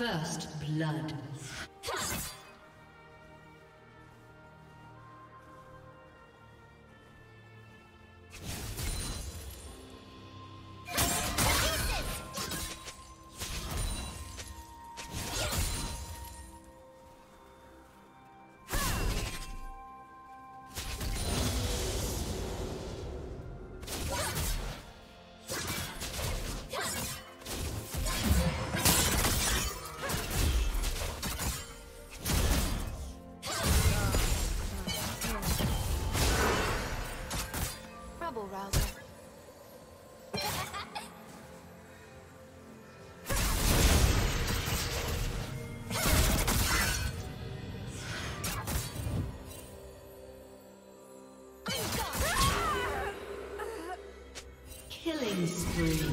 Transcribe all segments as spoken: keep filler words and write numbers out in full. First blood. Killing spree.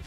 The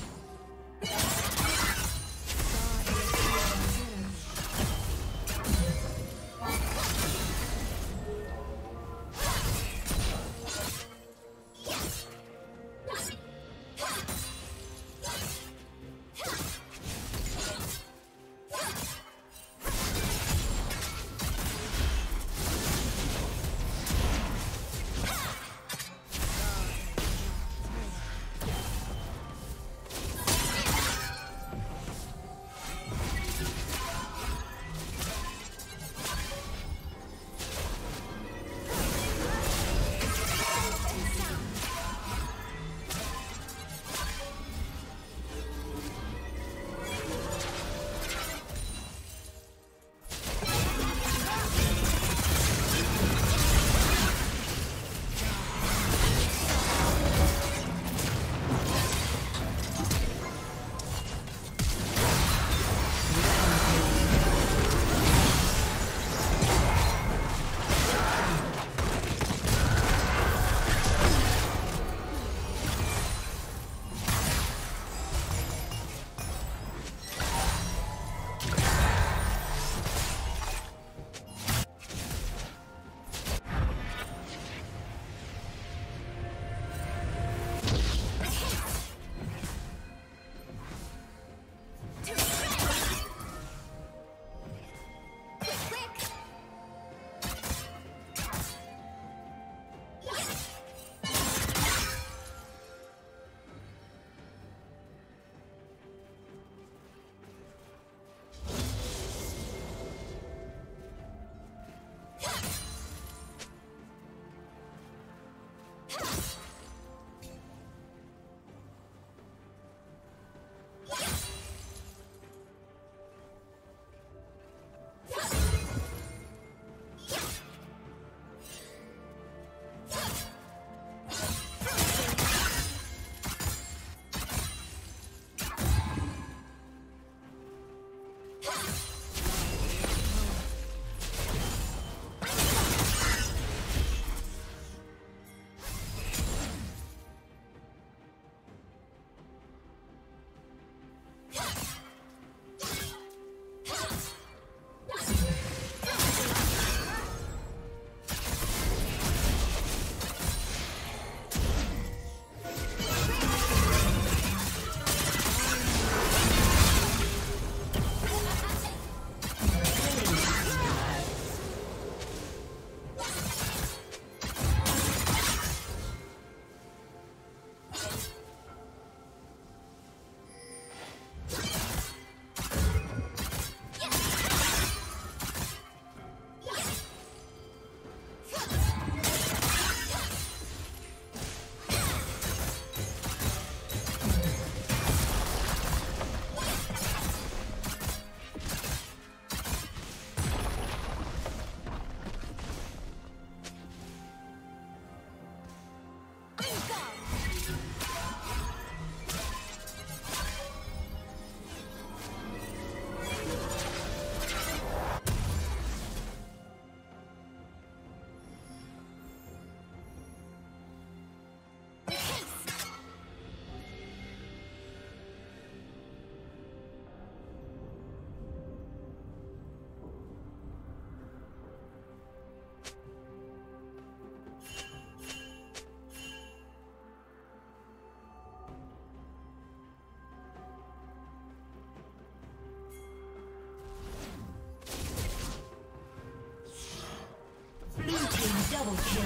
Double kill.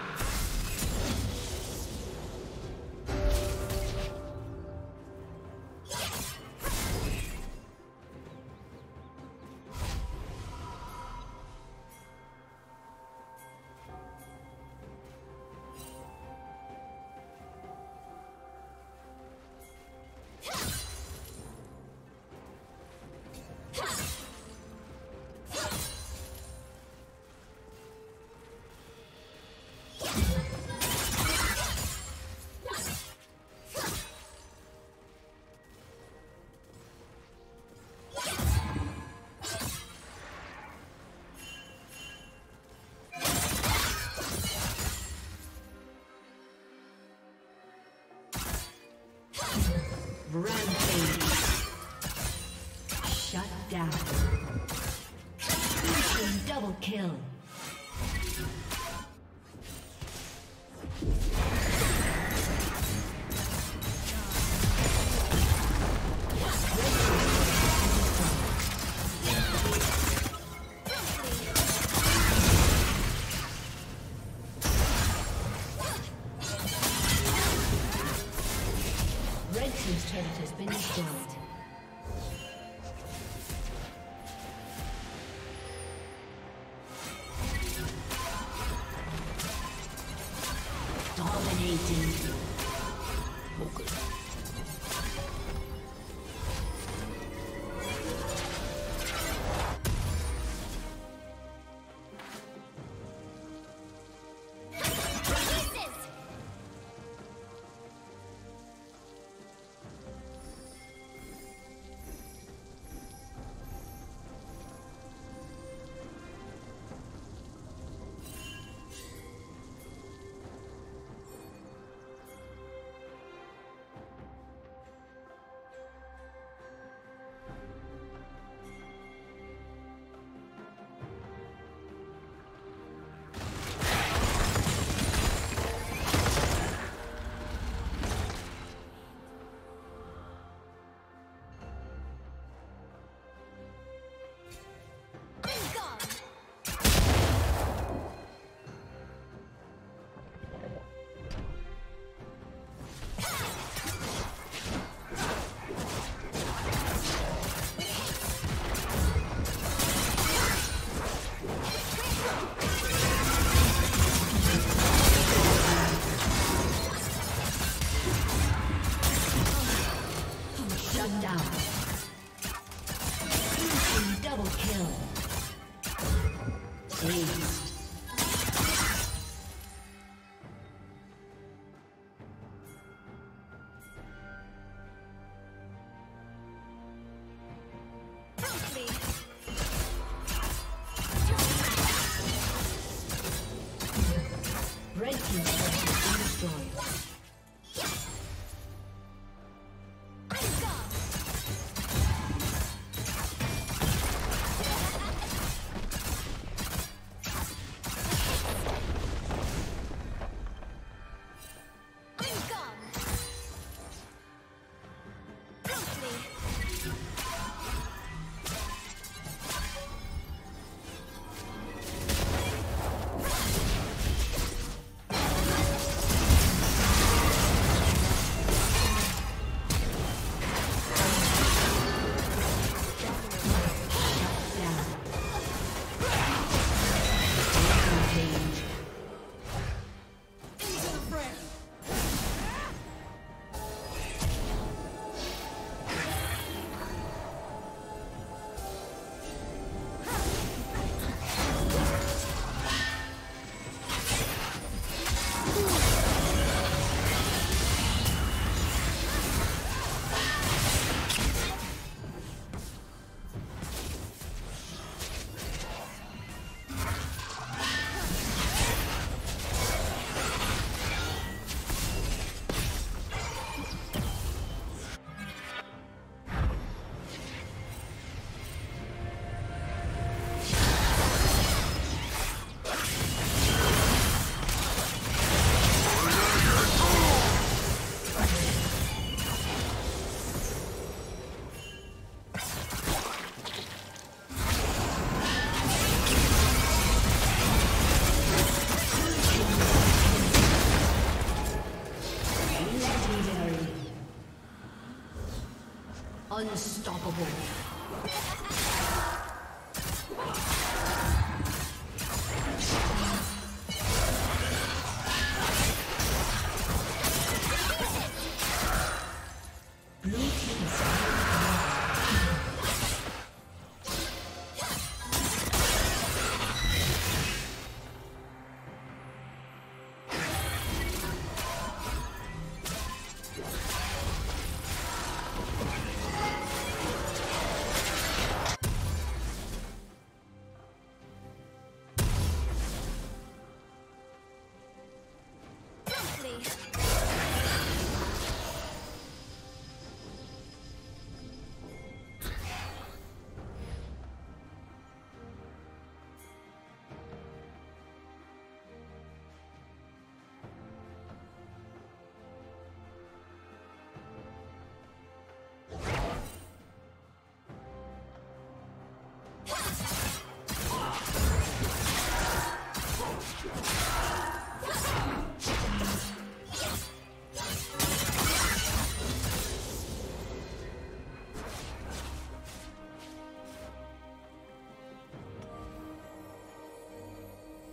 Rampage. Shut down. Mission double kill. Unstoppable.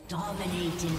Dominating.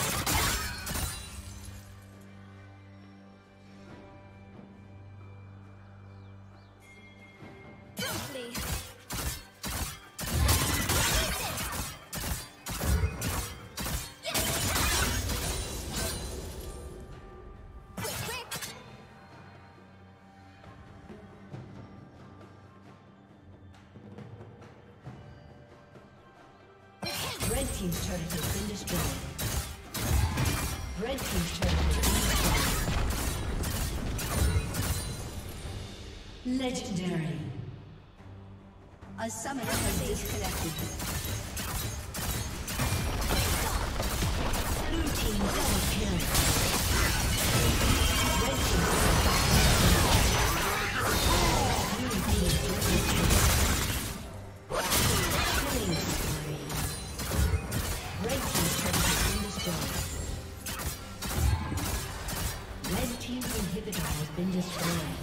Red team's turret has been destroyed. Red team's turret has been destroyed. Legendary. A summoner has disconnected. Blue team double kill. Red team double kill. Blue team double kill. Killing spree. Red team's turret has been destroyed. Red team's inhibitor has been destroyed.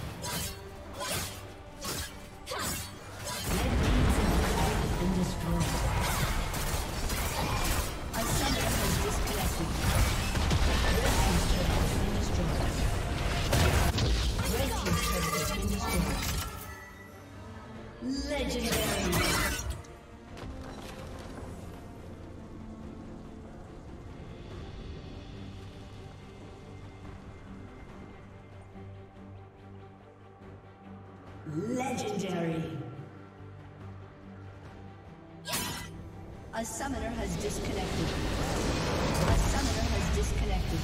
Legendary. A summoner has disconnected. A summoner has disconnected.